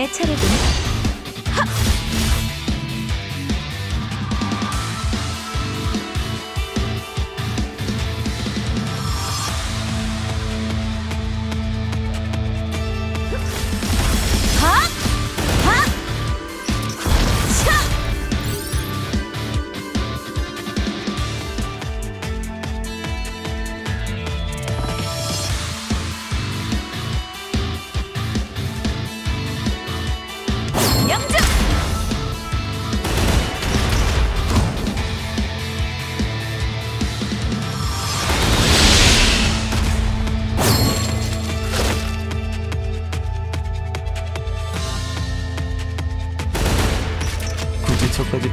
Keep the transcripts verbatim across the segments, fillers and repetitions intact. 내 차례군. 저까지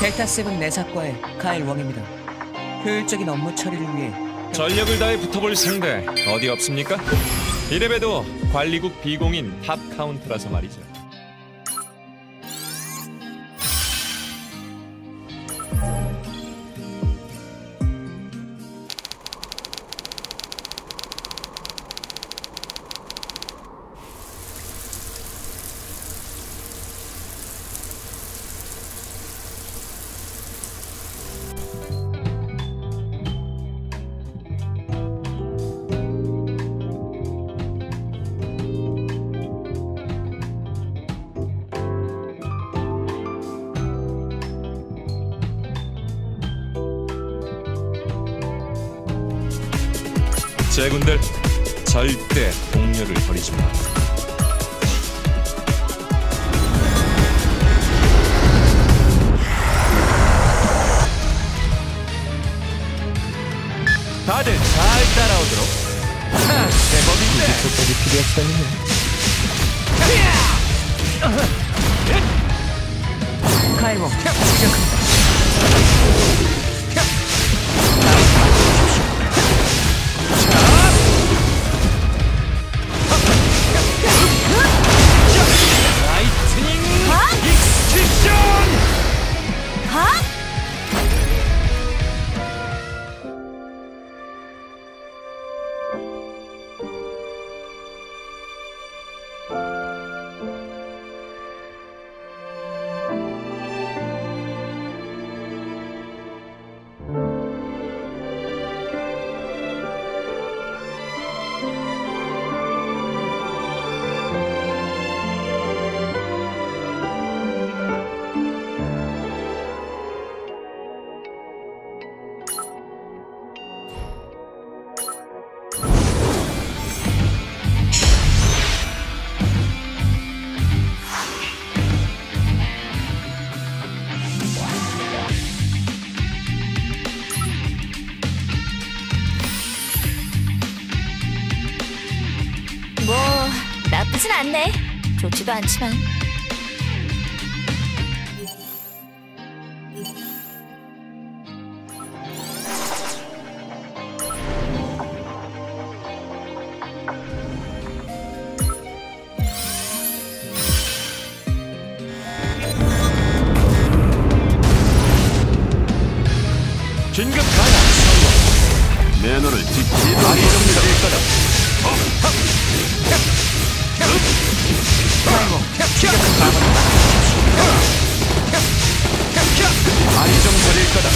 델타세븐 내사과의 카일 웡입니다. 효율적인 업무 처리를 위해 전력을 다해 붙어볼 상대 어디 없습니까? 이래봬도 관리국 비공인 탑 카운트라서 말이죠. 제군들, 절대 동료를 버리지 마. 다들 잘 따라오도록. 하, 제법인데. 저까지 필요하시다면요. 카이모, 시작합니다. 나쁘진 않네. 좋지도 않지만. 긴급 가야 성공. 매너를 지키지 말이 정리될 거다. 아니 좀 버릴 거다.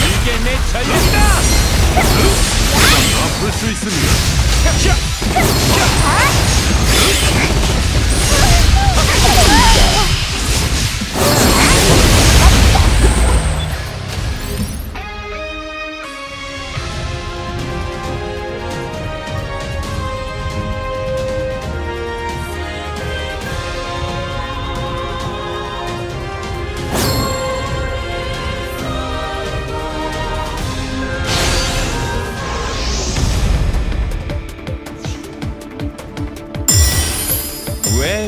이게 내 전략이다. 아플 수 있습니다.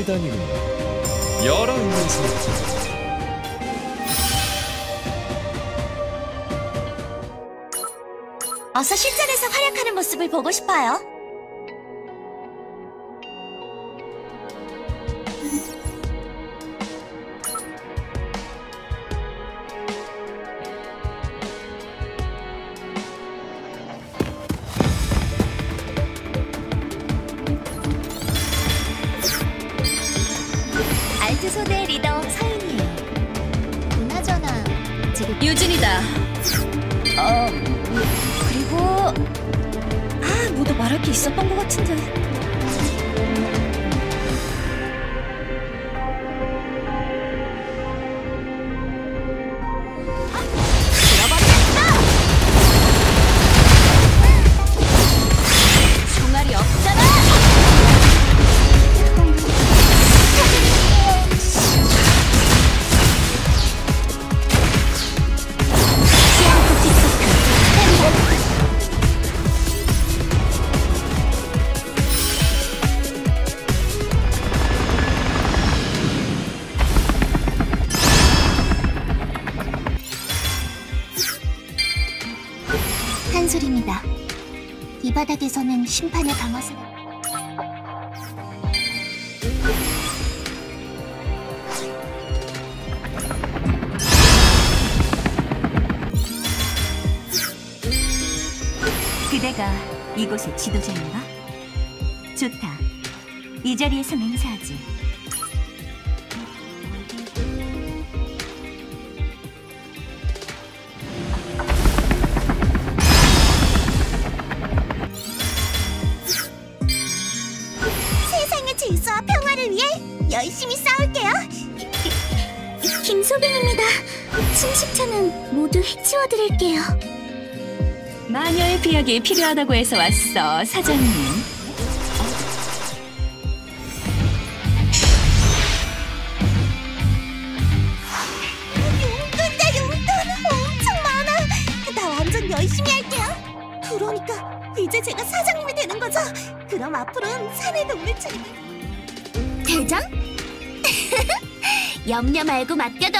재단이군요. 여러 의미에서 어서 실전에서 활약하는 모습을 보고 싶어요. 소대 리더 서인이에요. 그나저나 지금 유진이다. 어 그리고 아 뭐도 말할 게 있었던 것 같은데. 아, 들어봤다. 종아리 없잖아. 한술입니다. 이 바닥에서는 심판의 방어선. 그대가 이곳의 지도자인가? 좋다. 이 자리에서 맹세하지. 질서와 평화를 위해 열심히 싸울게요. 김소빈입니다. 침식차는 모두 해치워드릴게요. 마녀의 비약이 필요하다고 해서 왔어, 사장님. 용돈다 용돈! 엄청 많아! 나 완전 열심히 할게요. 그러니까 이제 제가 사장님이 되는 거죠? 그럼 앞으로는 사내도 우리 차례. 대장? 염려 말고 맡겨둬.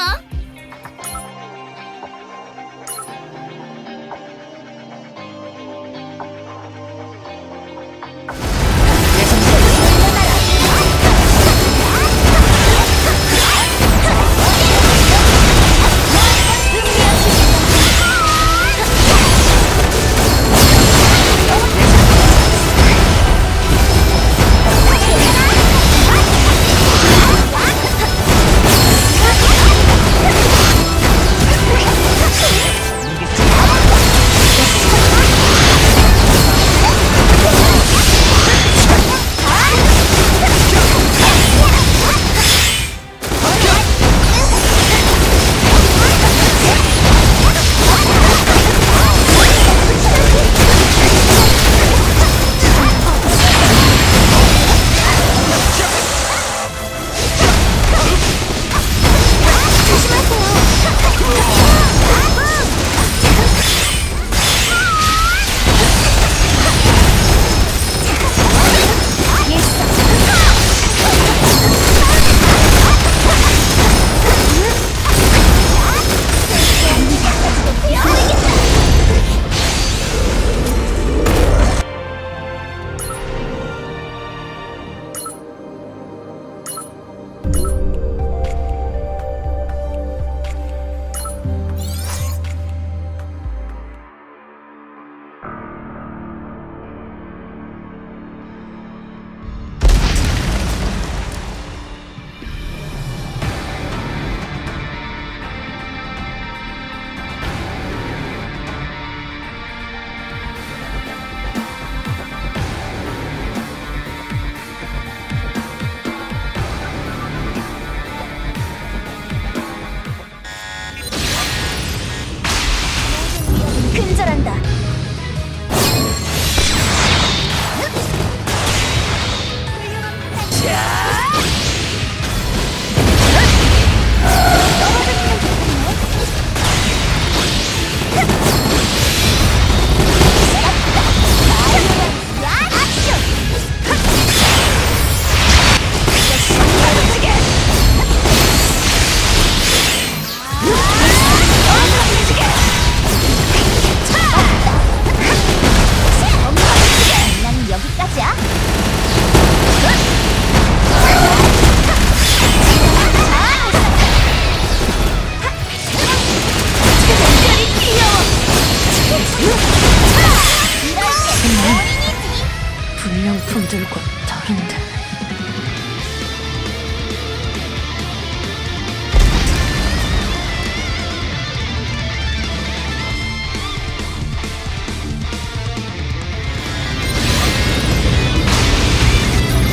힘들고 다른데.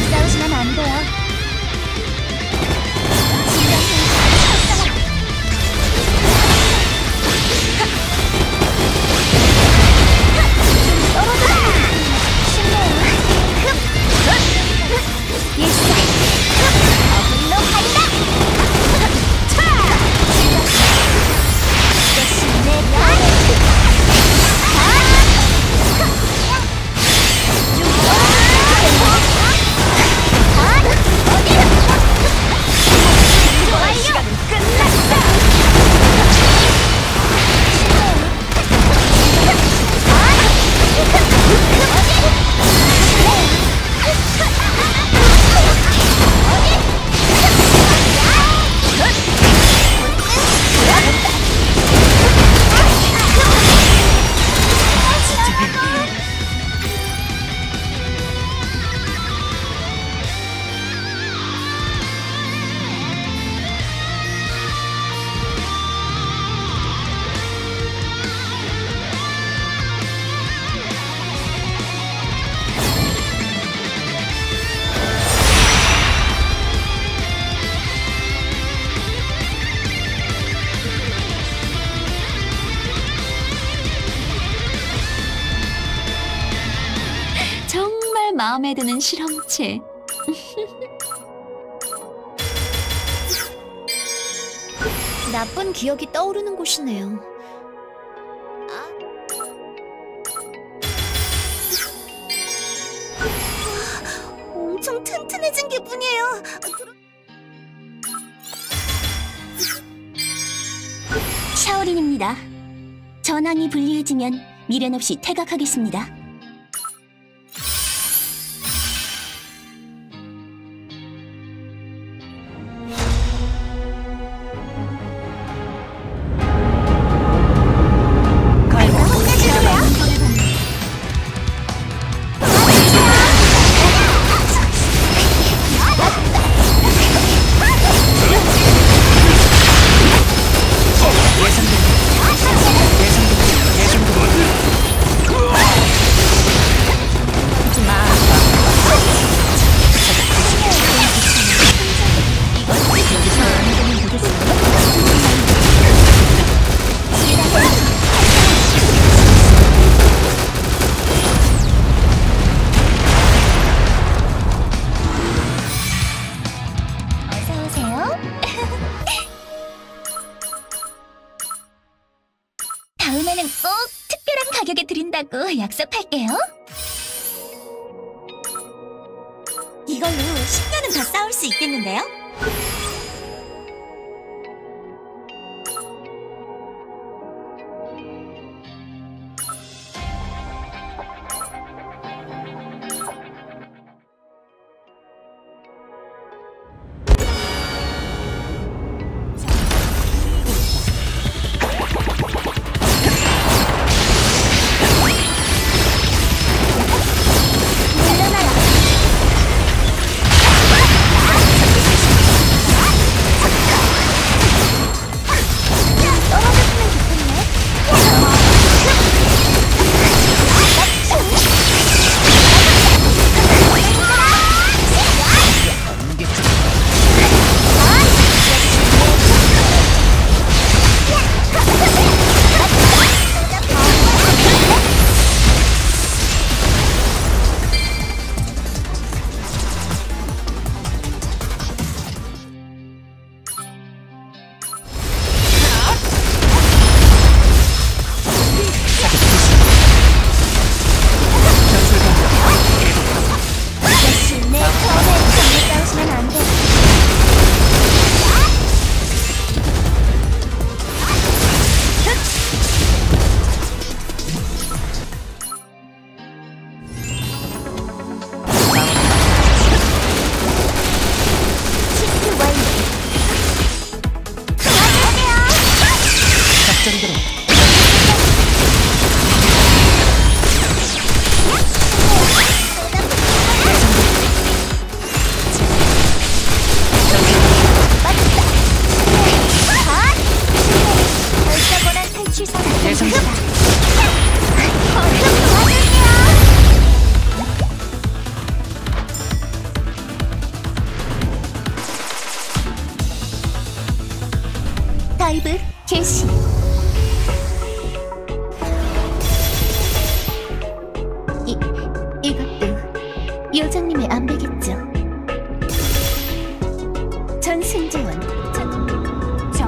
싸우시면 안 돼요. 마음에 드는 실험체. 나쁜 기억이 떠오르는 곳이네요. 아. 와, 엄청 튼튼해진 기분이에요. 샤오린입니다. 전황이 불리해지면 미련 없이 퇴각하겠습니다. 다음에는 꼭 특별한 가격에 드린다고 약속할게요. 이걸로 십 년은 더 싸울 수 있겠는데요? 회장님의 안배겠죠. 전승재원 정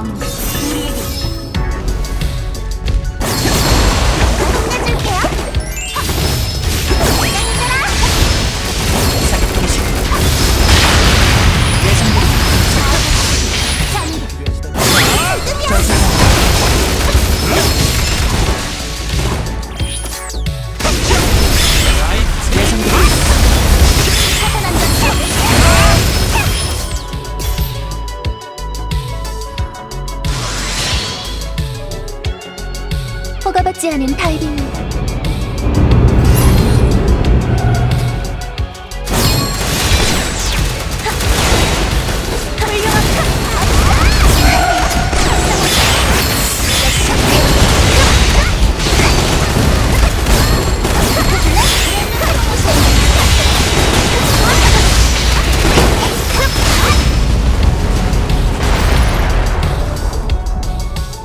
우리에게 안내줄게요. 내장보다 허가받지 않은 타입입니다.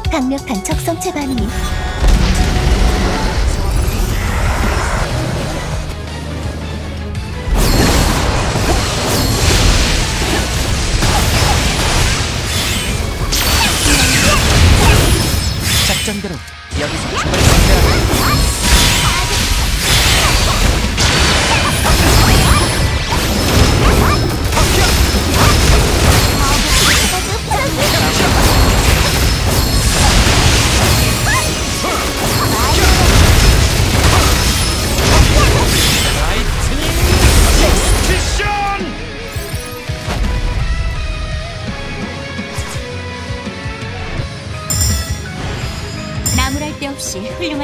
강력한 적성체 반응이 작전대로 여기서 죽을 상대하라. 훌륭한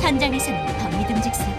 현장에서는 더 믿음직스럽다.